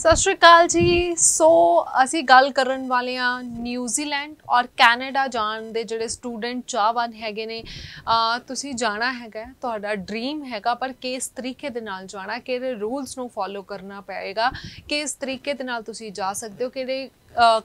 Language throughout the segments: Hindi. सत श्री अकाल जी। सो ਅਸੀਂ ਗੱਲ ਕਰਨ ਵਾਲੇ ਆ ਨਿਊਜ਼ੀਲੈਂਡ और ਕੈਨੇਡਾ ਜਾਣ ਦੇ ਜਿਹੜੇ ਸਟੂਡੈਂਟ ਚਾਹਵਾਨ ਹੈਗੇ ਨੇ ਤੁਸੀਂ ਜਾਣਾ ਹੈਗਾ ਤੁਹਾਡਾ ਡ੍ਰੀਮ ਹੈਗਾ ਪਰ ਕਿਸ ਤਰੀਕੇ ਦੇ ਨਾਲ ਜਾਣਾ ਕਿਹੜੇ ਰੂਲਸ ਨੂੰ ਫੋਲੋ ਕਰਨਾ ਪਏਗਾ ਕਿਸ ਤਰੀਕੇ ਦੇ ਨਾਲ ਤੁਸੀਂ ਜਾ ਸਕਦੇ ਹੋ ਕਿਹੜੇ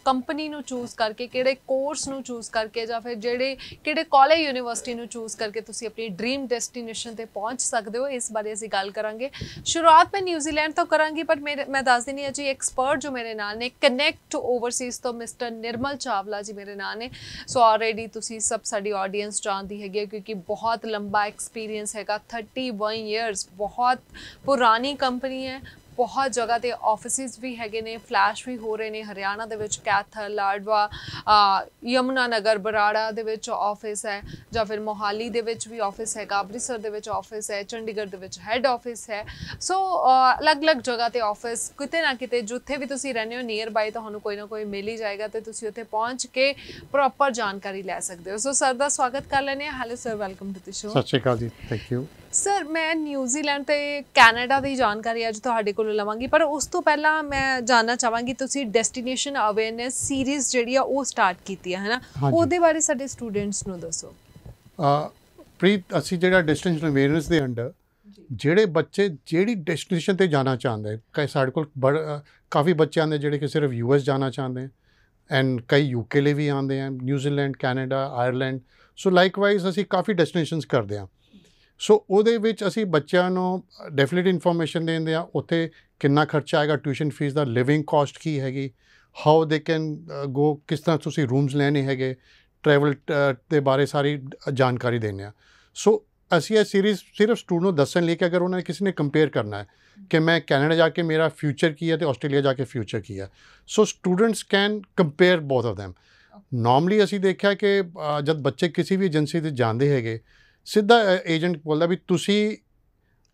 कंपनी नू चूज़ करके किड़े कोर्स नू चूज़ करके या फिर जेड़े किड़े कॉलेज यूनिवर्सिटी नू चूज़ करके तुसी अपनी ड्रीम डेस्टिनेशन ते पहुँच सकते हो इस बारे असी गल करांगे। शुरुआत मैं न्यूजीलैंड तो करांगी पर मैं दस दिनी है जी एक्सपर्ट जो मेरे नाल ने कनैक्ट टू ओवरसीज़ तो मिस्टर निर्मल चावला जी मेरे नाल ने। सो ऑलरेडी तुसी सब साडी ऑडियंस जानदी हैगी क्योंकि बहुत लंबा एक्सपीरियंस हैगा 31 ईयरस बहुत पुरानी कंपनी है बहुत जगह के ऑफिसिस भी हैगे ने फ्लैश भी हो रहे हैं हरियाणा के विच कैथल लाडवा यमुनानगर बराड़ा दे विच ऑफिस है या फिर मोहाली दे विच भी ऑफिस है अमृतसर दे विच ऑफिस है चंडीगढ़ दे विच हैड ऑफिस है। सो अलग अलग जगह ते ऑफिस किते ना किते जिथे भी तुसी रहने हो नियर बाय तुहानू कोई ना कोई मिल ही जाएगा तो तुसी उत्थे पहुँच के प्रॉपर जानकारी लै सकते हो। सो सर दा स्वागत कर लैने। Hello sir, welcome to the show. Sat Shri Akal जी। Thank you sir. मैं न्यूजीलैंड ते कैनेडा की जानकारी अज तुहाडे कोलों लवांगी पर उस तो पहला मैं जानना चाहांगी तुसी डेस्टिनेशन अवेयरनेस सीरीज़ जिहड़ी आ ओह स्टार्ट कीती है ना, ओहदे बारे साडे स्टूडेंट्स नूं दसो। प्रीत असी जिहड़ा डेस्टिनेशन अवेयरनेस दे अंडर जिहड़े बच्चे जिहड़ी डेस्टिनेशन ते जाना चाहते हैं कई साडे कोल काफ़ी बच्चे आते हैं जिहड़े कि सिर्फ यूएस जाना चाहते हैं एंड कई यूके लिए भी आते हैं New Zealand Canada Ireland. So likewise असी काफ़ी डेस्टिनेशनस करते हैं। सो वो असी बच्चों को डेफिनेट इनफॉर्मेशन देंगे उत्थे कितना खर्चा आएगा ट्यूशन फीस का लिविंग कॉस्ट की हैगी हाउ दे कैन गो किस तरह तुसी रूम्स लेने हैगे ट्रैवल के बारे सारी जानकारी देने। सो असी यह सीरीज़ सिर्फ स्टूडेंट दसन लेके अगर उन्होंने किसी ने कंपेयर करना है कि मैं कैनेडा जाके मेरा फ्यूचर की है तो ऑस्ट्रेलिया जाके फ्यूचर की है। So students can compare both of them. Normally असी देखा कि जब बच्चे किसी भी एजेंसी से जाते हैं सीधा एजेंट बोलता भी तुसी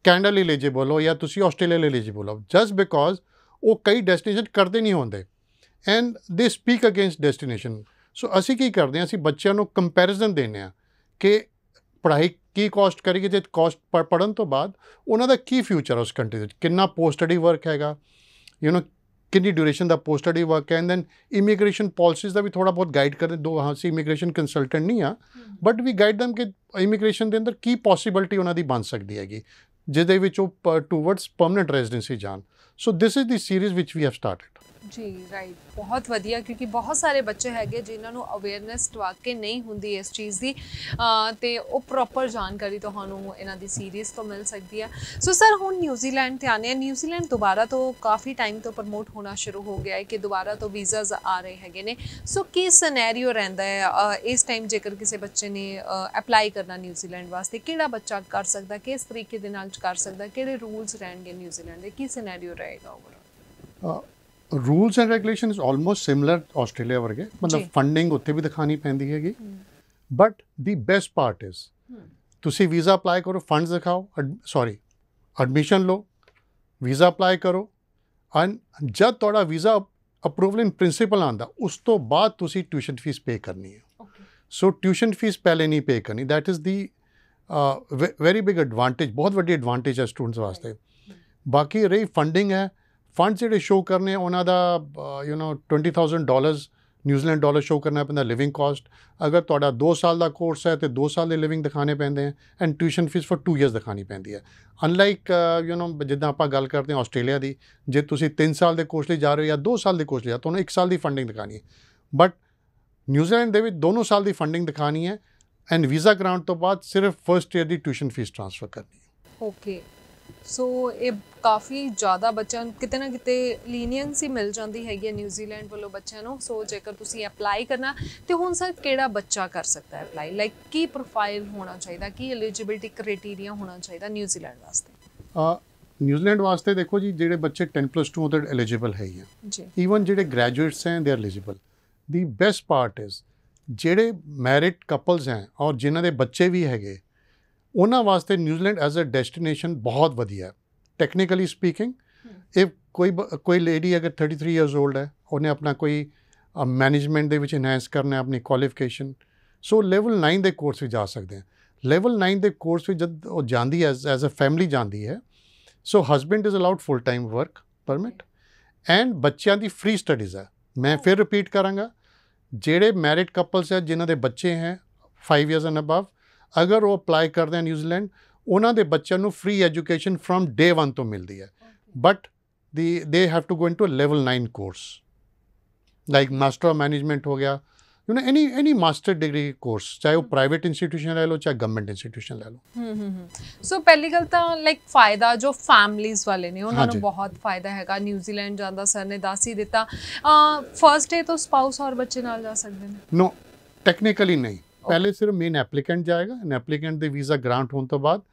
कैनेडा लिए एलिजिबल हो या तुसी ऑस्ट्रेलिया लिए एलिजिबल हो जस्ट बिकॉज वो कई डेस्टिनेशन करते नहीं होंगे and they speak against destination. So असी की करते हैं असी बच्चों को कंपैरिजन देने कि पढ़ाई की कॉस्ट करेगी तो कॉस्ट पढ़न तो बाद उन्होंने की फ्यूचर उस कंट्री कितना पोस्ट स्टडी वर्क हैगा यू नो कितनी ड्यूरेशन का पोस्ट स्टडी वर्क है एंड दैन इमीग्रेशन पॉलिसीज़ का भी थोड़ा बहुत गाइड करते दो। हाँ असी इमीग्रेशन कंसलटेंट नहीं हाँ बट वी गाइड दैम कि इमीग्रेशन के अंदर की पॉसिबिलिटी उन्होंने बन सकती हैगी जिदे विच टूवर्ड्स परमानेंट रेजिडेंसी जान। So this is the series which we have started जी। राइट, बहुत वधिया क्योंकि बहुत सारे बच्चे हैगे जिन्होंने अवेयरनेस वाकई नहीं होंगी इस चीज़ की तो प्रॉपर जानकारी तो इन्हों की सीरीज़ तो मिल सकती है। सो सर हुण न्यूजीलैंड ते आने न्यूजीलैंड दोबारा तो काफ़ी टाइम तो प्रमोट होना शुरू हो गया है कि दोबारा तो वीज़ाज आ रहे हैगे ने। सो की सिनेरियो रहिंदा है इस टाइम जेकर किसी बच्चे ने अपलाई करना न्यूजीलैंड वास्ते किहड़ा बच्चा कर सकता किस तरीके दे नाल कर सकता किहड़े रूल्स रहणगे न्यूजीलैंड दे की सिनेरियो रहेगा overall. Rules and regulation is almost similar Australia वर्गे मतलब फंडिंग उत्थे भी दिखानी पैंदी हैगी but the best part is तुसी वीज़ा अप्लाई करो फंड्स दिखाओ सॉरी एडमिशन लो वीज़ा अप्लाई करो एंड जब तुहाडा वीज़ा अप्रूवल इन प्रिंसिपल आंदा उस तो बाद तुसी ट्यूशन फीस पे करनी है। सो ट्यूशन फीस पहले नहीं पे करनी that is the very big advantage बहुत वड्डी एडवांटेज है स्टूडेंट्स वास्ते। बाकी रही फंडिंग है फंड जोड़े शो करने उन्होंने you no $20,000 New Zealand dollar show करना पैदा लिविंग कॉस्ट अगर थोड़ा 2 साल का कोर्स है तो 2 साल के लिविंग दिखाने पैंते हैं and tuition fees for 2 years दिखानी पैंती है अनलाइक यू नो जिदा आप गल करते हैं ऑस्ट्रेलिया की जे तुसी 3 साल के कोर्स लिए जा रहे हो या 2 साल के कोर्स लिए तो उन्होंने 1 साल की फंडिंग दिखानी है बट न्यूजीलैंड के दोनों साल की फंडिंग दिखानी है एंड वीज़ा कराने तो बाद सिर्फ फर्स्ट ईयर की ट्यूशन फीस ट्रांसफर करनी है। ओके सो ये काफ़ी ज़्यादा बच्चों कितने ना कितने लीनियंसी मिल जाती हैगी न्यूजीलैंड वालों बच्चों को। सो जेकर तुसी अपलाई करना तो हुण सर केड़ा बच्चा कर सकता है अपलाई लाइक की प्रोफाइल होना चाहिए की एलिजिबिलिटी क्राइटेरिया होना चाहिए न्यूजीलैंड वास्ते। न्यूजीलैंड वास्ते देखो जी जेडे बच्चे 10+2 तो एलिजिबल है ही हैं ईवन जेडे ग्रेजुएट्स हैं they are eligible. The best part is जेडे मैरिड कपल्स हैं और जिन्होंने बच्चे भी हैगे उन्होंने वास्ते न्यूजीलैंड एज अ डेस्टिनेशन बहुत वधिया है। टेक्निकली स्पीकिंग इफ कोई लेडी अगर 33 ईयर्स ओल्ड है उन्हें अपना कोई मैनेजमेंट दे विच इनहैंस करना है अपनी क्वालिफिकेशन। सो लेवल 9 के कोर्स भी जा सकते हैं लेवल 9 के कोर्स भी जब वो जाती है एज अ फैमिली जाती है। So husband is allowed full time work permit and ਬੱਚਿਆਂ ਦੀ ਫ੍ਰੀ ਸਟੱਡੀਜ਼ ਹੈ। ਮੈਂ ਫਿਰ ਰਿਪੀਟ ਕਰਾਂਗਾ, ਜਿਹੜੇ ਮੈਰਿਡ ਕਪਲਸ ਹੈ ਜਿਨ੍ਹਾਂ ਦੇ ਬੱਚੇ ਹੈ 5 ਇਅਰਸ ਐਂਡ ਅਬਵ, ਅਗਰ ਉਹ ਅਪਲਾਈ ਕਰਦੇ ਆ ਨਿਊਜ਼ੀਲੈਂਡ, ਉਹਨਾਂ ਦੇ ਬੱਚਿਆਂ ਨੂੰ ਫ੍ਰੀ ਐਜੂਕੇਸ਼ਨ ਫਰਮ ਡੇ 1 ਤੋਂ ਮਿਲਦੀ ਹੈ। But they have to go into level 9 course like master of management हो गया, you know any master degree course, चाहे वो प्राइवेट इंस्टीट्यूशन ले लो चाहे गवर्नमेंट इंस्टीट्यूशन ले लो। सो पहली गल तो लाइक फायदा जो फैमिलीज़ वाले ने उन्होंने बहुत फायदा है न्यूजीलैंड जाना, सर ने दस ही दिता फर्स्ट डे तो स्पाउस और बच्चे नाल जा सकते हैं। नो टेक्निकली नहीं, पहले सिर्फ मेन एप्लीकेंट जाएगा, एन एप्लीकेंट के वीज़ा ग्रांट होने तो बाद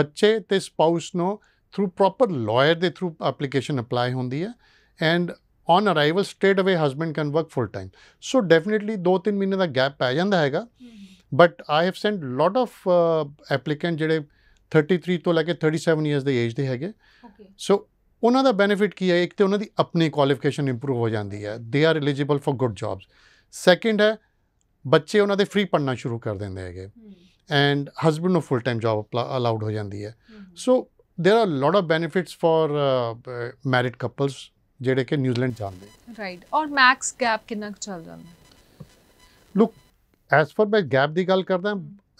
बच्चे तो स्पाउस को थ्रू प्रॉपर लॉयर के थ्रू एप्लीकेशन अप्लाई होती है and on arrival straight away husband can work full time. So definitely 2-3 महीने का गैप पै जाता है, but I have send lot of applicant जिहड़े 33 तो लैके 37 ईयरस के एज के है। सो उन्हों का बेनीफिट की है, एक तो उन्होंने अपनी क्वालिफिकेशन इंप्रूव हो जाती है, they are eligible for good jobs. Second है बच्चे उन्होंने फ्री पढ़ना शुरू कर देंगे है and husband full time job allowed हो जाती है। So there are lot of benefits for married couples ਜਿਹੜੇ ਕਿ ਨਿਊਜ਼ੀਲੈਂਡ ਜਾਂਦੇ ਰਾਈਟ। ਔਰ ਮੈਕਸ ਗੈਪ ਕਿੰਨਾ ਚੱਲ ਜਾਂਦਾ? ਲੁੱਕ ਐਸ ਫॉर ਮੈਂ ਗੈਪ ਦੀ ਗੱਲ ਕਰਦਾ,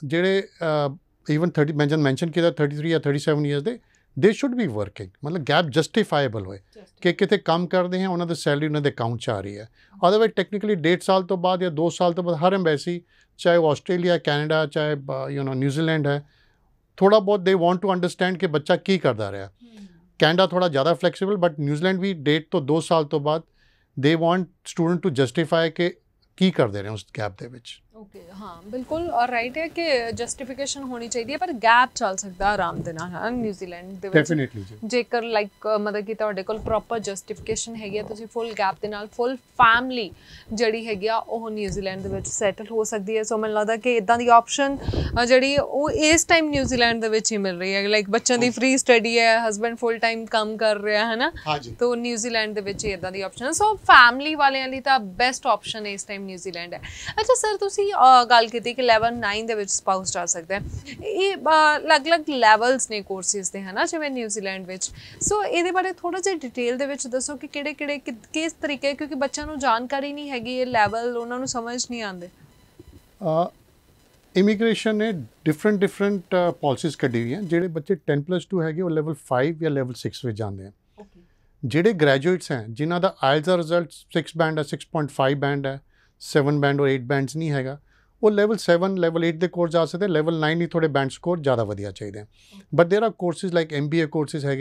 ਜਿਹੜੇ ਇਵਨ 30 ਮੈਂਸ਼ਨ ਕੀਤਾ 33 ਜਾਂ 37 years they should be working, ਮਤਲਬ ਗੈਪ ਜਸਟੀਫਾਈਏਬਲ ਹੋਏ ਕਿ ਕਿਤੇ ਕੰਮ ਕਰਦੇ ਹਨ, ਉਹਨਾਂ ਦੀ ਸੈਲਰੀ ਉਹਨਾਂ ਦੇ ਅਕਾਊਂਟ 'ਚ ਆ ਰਹੀ ਹੈ। ਅਦਰਵਾਈਜ਼ ਟੈਕਨੀਕਲੀ 1.5 ਸਾਲ ਤੋਂ ਬਾਅਦ ਜਾਂ 2 ਸਾਲ ਤੋਂ ਬਾਅਦ ਹਰ ਐਮਬੈਸੀ, ਚਾਹੇ ਆਸਟ੍ਰੇਲੀਆ ਕੈਨੇਡਾ ਚਾਹੇ ਯੂ نو ਨਿਊਜ਼ੀਲੈਂਡ ਹੈ, ਥੋੜਾ ਬਹੁਤ ਦੇ ਵਾਂਟ ਟੂ ਅੰਡਰਸਟੈਂਡ ਕਿ ਬੱਚਾ ਕੀ ਕਰਦਾ ਰਿਹਾ। कैनेडा थोड़ा ज़्यादा फ्लैक्सीबल, बट न्यूजीलैंड भी डेट तो 2 साल तो बाद they want student to justify के की कर दे रहे हैं उस गैप के विच। ओके हाँ बिल्कुल और राइट है कि जस्टिफिकेशन होनी चाहिए, पर गैप चल सकता आराम दे नाल है न्यूजीलैंड दे विच डेफिनेटली जेकर लाइक मतलब कि तुहाडे कोल प्रॉपर जस्टिफिकेशन हैगी आ, तुसीं फुल गैप दे नाल फुल फैमिली जिहड़ी हैगी आ ओह न्यूजीलैंड दे विच सैटल हो सकती है। सो मैनूं लगदा कि इदां दी ऑप्शन जिहड़ी ओह इस टाइम न्यूजीलैंड दे विच ही मिल रही है, लाइक बच्चों की फ्री स्टडी है, हसबैंड फुल टाइम काम कर रहा है ना, तो न्यूजीलैंड दे विच ही इदां दी ऑप्शन। सो फैमिली वालेयां लई तां बेस्ट ऑप्शन इस टाइम न्यूजीलैंड है। अच्छा सर तुसीं गल की कि लैवल 9 के स्पाउस जा सकता है, ये अलग अलग लैवल्स ने कोर्सिज के है ना जिवें न्यूजीलैंड में। सो ये बारे थोड़ा जि डिटेल दसो कि किड़े किस तरीके, क्योंकि बच्चों को जानकारी नहीं हैगी, ये लैवल उन्होंने समझ नहीं आते। इमीग्रेशन ने डिफरेंट डिफरेंट पॉलिसीज कढ़ी हुई हैं, जिहड़े बच्चे 10+2 है वो लेवल 5 या लेवल 6 में जाते हैं। जिहड़े ग्रेजुएट्स हैं जिन्हां दा आइल्स का रिजल्ट 6 बैंड है, 6.5 बैंड है, 7 बैंड और 8 बैंड्स नहीं हैगा, वो लेवल 7 लेवल 8 के कोर्स जा सकते। लेवल 9 ही थोड़े बैंड स्कोर ज़्यादा वधिया चाहिए। But there are courses like MBA courses है,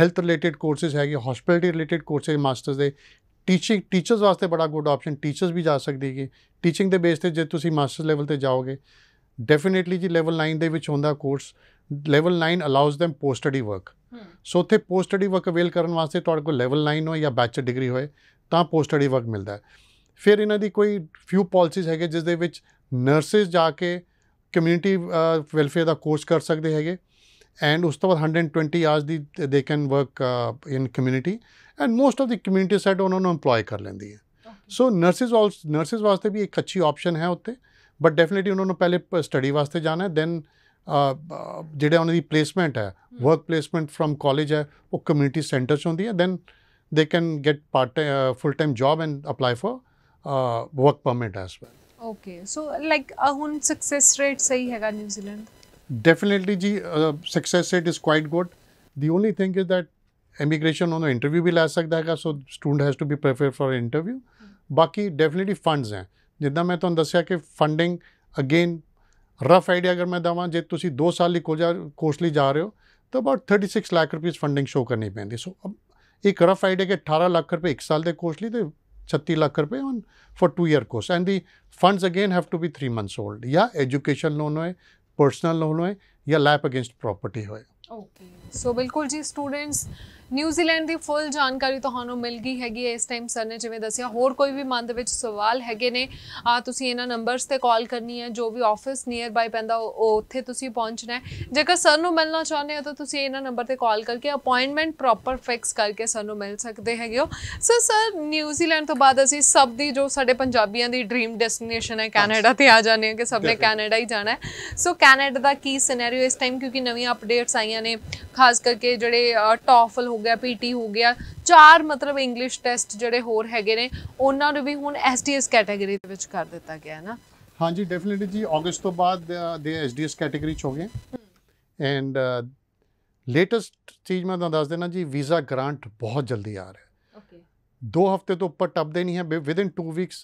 हेल्थ रिलेटेड कोर्सिज है, हॉस्पिटलिटी रिलेटेड कोर्सिज मास्टर्स के, टीचिंग टीचर्स वास्ते बड़ा गुड ऑप्शन, टीचर्स भी जा सकती है। टीचिंग के बेस पर जो तुसी मास्टर्स लेवल पर जाओगे डेफिनेटली जी लेवल 9 के विच होंदा course. Level 9 allows them post study work, so उत्थे पोस्ट स्टडी वर्क अवेल करने वास्ते तुहाडे कोल लेवल 9 हो या बैचलर डिग्री होए तां पोस्ट स्टडी वर्क मिलता है। फिर इन्हां दी कोई फ्यू पॉलिसीज है जिस दे विच नर्सिस जाके कम्यूनिटी वेलफेयर का कोर्स कर सकते हैं एंड उस तो बाद 120 hours the they can work in community and most of the community set उन्होंने एम्प्लॉय कर लेंदी है। सो नर्सिस वास्ते भी एक अच्छी ऑप्शन है उत्ते, बट डेफिनेटली उन्होंने पहले स्टडी वास्ते जाना है, दैन जिहड़ा उन्हां दी प्लेसमेंट है वर्क प्लेसमेंट फ्रॉम कॉलेज है वो कम्यूनिटी सेंटर च होंदी है, then they can get part full time job and apply for work permit as well. Okay so like हुन सक्सेस रेट सही हैगा न्यूजीलैंड? डेफिनेटली जी success rate is quite good. The only thing is that immigration उन्होंने इंटरव्यू भी लै सकता है, so student has to be prefer for interview. बाकी डेफिनेटली फंड्स हैं, जिदा मैं तुहानूं दस्सिया कि फंडिंग अगेन रफ आइडिया अगर मैं देवां, जे तुसीं 2 साल कोर्स लई जा रहे हो तो अबाउट 36 लाख रुपये फंडिंग शो करनी पैंदी। सो अब एक रफ आइडिया कि 18 लाख रुपये 1 साल के कोर्स लिए, 36 लाख रुपये on for 2 year course and the funds again have to be 3 months old, या एजुकेशन लोन होए, पर्सनल लोन होए या लैप अगेंस्ट प्रॉपर्टी होए। ओके सो बिल्कुल जी स्टूडेंट्स न्यूजीलैंड की फुल जानकारी तुहानूं मिल गई हैगी इस टाइम सर ने जिवें दस्सिया। होर कोई भी मन दे विच सवाल हैगे ने तुसीं इन्हां नंबर्स ते कॉल करनी है, जो भी ऑफिस नियर बाय पैंदा उत्थे तुसीं पहुंचना है। जेकर सर नूं मिलना चाहुंदे हो तो तुसीं इन्हां नंबर ते कॉल करके अपॉइंटमेंट प्रॉपर फिक्स करके सर नूं मिल सकदे हैगे हो। सो सर न्यूजीलैंड तो बाद असीं सब दी जो साडे पंजाबियां दी ड्रीम डेस्टिनेशन है कैनेडा ते आ जाने हैं कि सब ने कैनेडा ही जाना है। सो कैनेडा दा की सिनेरियो इस टाइम, क्योंकि नवीं अपडेट्स आईयां ने खास करके जिहड़े टॉफल गया, पीटी हो गया, चार मतलब इंग्लिश टेस्ट ਜਿਹੜੇ ਹੋਰ ਹੈਗੇ ਨੇ ਉਹਨਾਂ ਨੂੰ ਵੀ ਹੁਣ ਐਸਡੀਐਸ ਕੈਟਾਗਰੀ ਦੇ ਵਿੱਚ ਕਰ ਦਿੱਤਾ ਗਿਆ ਹੈ ਨਾ। हाँ जी डेफिनेटली जी, अगस्त तो बाद दे एसडीएस कैटेगरी हो गए एंड लेटेस्ट चीज़ मैं दस देना जी, वीज़ा ग्रांट बहुत जल्दी आ रहा है। दो हफ्ते तो ऊपर टप देनी है, विद इन 2 वीक्स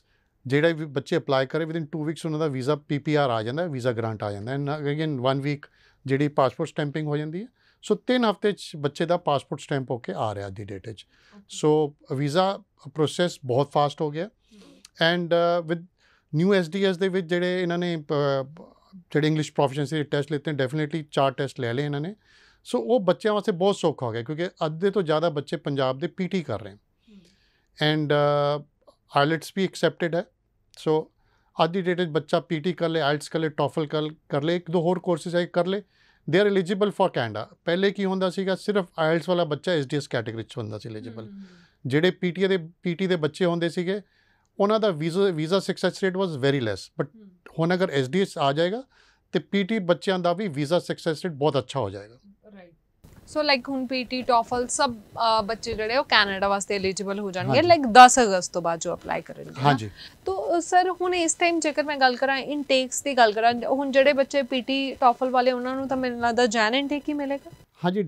जेड़ा भी बच्चे अप्लाई करें विद इन 2 वीक्स उन्होंने वीज़ा PPR आ जाता है, वीज़ा ग्रांट आ जाता है एंड अगेन 1 वीक जी पासपोर्ट स्टैंपिंग हो जाती है। सो 3 हफ्ते बच्चे का पासपोर्ट स्टैंप होके आ रहा the date. So visa process बहुत फास्ट हो गया एंड विद न्यू एसडीएस दे विच जेड़े इन्होंने जेड़े इंग्लिश प्रोफिशेंसी टेस्ट लेते हैं, डेफिनेटली 4 टेस्ट ले इन्होंने। सो वो बच्चों वास्ते बहुत सौखा हो गया क्योंकि अद्धे तो ज़्यादा बच्चे पंजाब दे पीटी कर रहे हैं एंड आइलेट्स भी एक्सेप्टेड है। सो आधी डेट बच्चा पीटी कर ले, आइलेट्स कर ले, टॉफल कर ले, 1-2 होर कोर्सेज है कर ले, they are eligible for Canada. पहले की होंदा सीगा सिर्फ आइलेट्स वाला बच्चा एसडीएस कैटेगरी च होंदा सी एलिजिबल, जेड़े पीटी दे बच्चे होंदे सीगे उन्हों का visa success rate was very less, but हम अगर एसडीएस आ जाएगा तो पीटी बच्चों का भी वीज़ा सक्सैस रेट बहुत अच्छा हो जाएगा। राइट, सो लाइक हुण पीटी टॉफल सब बच्चे जो कैनेडा वास्ते एलिजिबल हो जाएंगे लाइक 10 अगस्त तो बाद जो अपलाई करेंगे। हाँ जी, तो सर हुण इस टाइम जेकर मैं गल करा इनटेक्स की गल करा, हुण जेडे बच्चे पीटी टॉफल वाले उन्होंने तो मेरे लगता जैन इनटेक ही मिलेगा। हाँ जी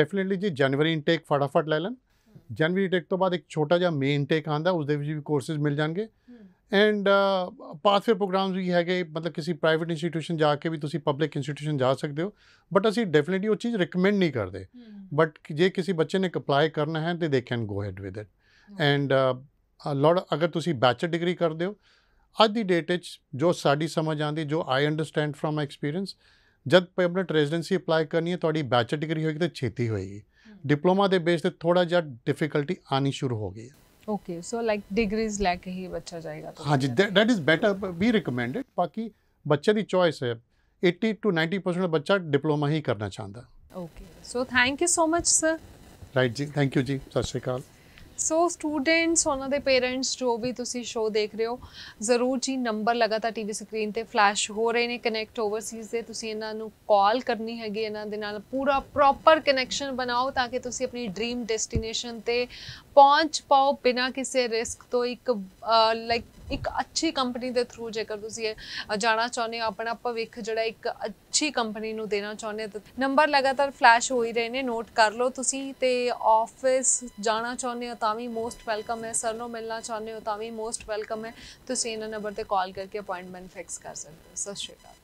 डेफिनेटली जी, जनवरी इनटेक फटाफट ले लें, जनवरी टेक तो बाद एक छोटा जहा मे इनटेक आंदा उस दे भी कोर्सेज मिल जाएंगे एंड पाथवे प्रोग्राम्स भी है, मतलब किसी प्राइवेट इंस्टीट्यूशन जाके भी तुसी पब्लिक इंस्टीट्यूशन जा सकते हो, बट असी डेफिनेटली वो चीज़ रिकमेंड नहीं करते, बट जे किसी बच्चे ने अप्लाई करना है तो they can go ahead with it and Lord. अगर तुसी बैचलर डिग्री करते हो अज की डेट जो साड़ी समझ आती, जो I understand from my experience, जब परमानेंट रेजिडेंसी अप्लाई करनी है थोड़ी बैचलर डिग्री होगी तो छेती होएगी, डिप्लोमा के बेस से थोड़ा जहा डिफिकल्टी आनी शुरू हो गई है। ओके, सो लाइक डिग्रीज लेके ही बच्चा जाएगा तो। हाँ जी, that is better, we recommended. बाकी बच्चे की चॉइस है, 80 to 90% बच्चा डिप्लोमा ही करना चाहता है। Okay, so thank you so much sir. Right जी, थैंक यू जी, सत श्री अकाल। सो स्टूडेंट्स उन्होंने पेरेंट्स जो भी तुसी शो देख रहे हो जरूर जी, नंबर लगातार टीवी स्क्रीन ते फ्लैश हो रहे हैं कनैक्ट ओवरसीज़ के, तुसी इन्हां नू कॉल करनी हैगी, इन्हां दे नाल पूरा प्रॉपर कनैक्शन बनाओ तां कि तुसी अपनी ड्रीम डेस्टिनेशन ते पहुँच पाओ बिना किसी रिस्क तो। एक लाइक एक अच्छी कंपनी के थ्रू जेकर तुसी जाना चाहुंदे हो, अपना भविष्य जिहड़ा एक अच्छी कंपनी नू देना चाहुंदे, नंबर लगातार फ्लैश हो ही रहे ने, नोट कर लो तुसी। ते ऑफिस जाना चाहुंदे हो तां वी मोस्ट वेलकम है, सर नू मिलना चाहुंदे हो तां वी मोस्ट वेलकम है, तुसी इन्हां नंबर ते कॉल करके अपॉइंटमेंट फिक्स कर सकदे हो। सत श्री अकाल।